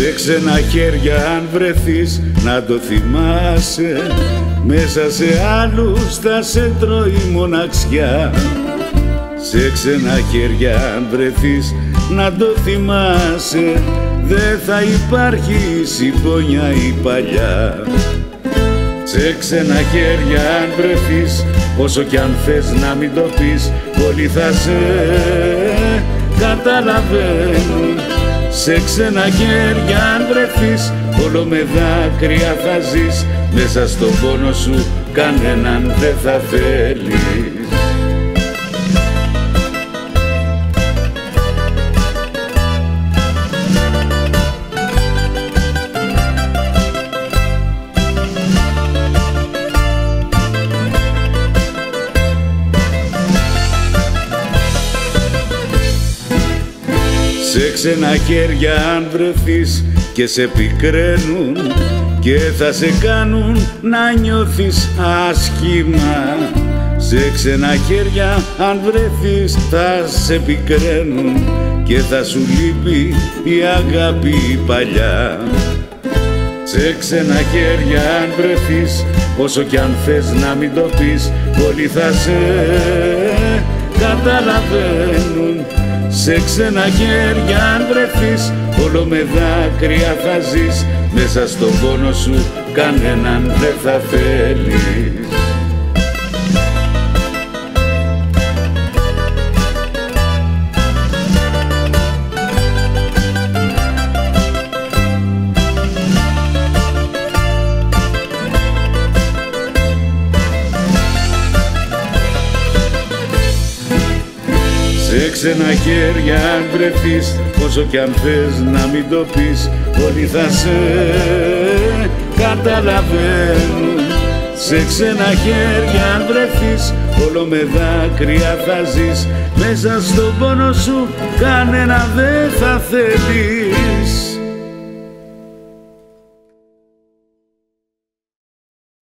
σε ξένα χέρια αν βρεθείς να το θυμάσαι. Μέσα σε άλλους θα σε τρώει μοναξιά. Σε ξένα χέρια αν βρεθείς να το θυμάσαι, δεν θα υπάρχει συμφωνία η παλιά. Σε ξένα χέρια αν βρεθείς, όσο κι αν θες να μην το πεις, πολλοί θα σε καταλαβαίνουν. Σε ξένα χέρια αν βρεθείς, όλο με δάκρυα θα ζεις, μέσα στον πόνο σου κανέναν δεν θα θέλει. Σε ξένα χέρια αν βρεθείς και σε πικραίνουν και θα σε κάνουν να νιώθεις άσχημα. Σε ξένα χέρια αν βρεθείς θα σε πικραίνουν και θα σου λείπει η αγάπη η παλιά. Σε ξένα χέρια αν βρεθείς, όσο κι αν θες να μην το πεις, πολλοί θα σε καταλαβαίνουν. Σε ξένα χέρια αν βρεθείς, όλο με δάκρυα θα ζεις, μέσα στον πόνο σου κανέναν δεν θα θέλει. Σε ξένα χέρια αν βρεθείς, όσο κι αν θες να μην το πεις, όλοι θα σε καταλαβαίνουν. Σε ξένα χέρια αν βρεθείς, όλο με δάκρυα θα ζεις, μέσα στον πόνο σου κανένα δεν θα θέλεις.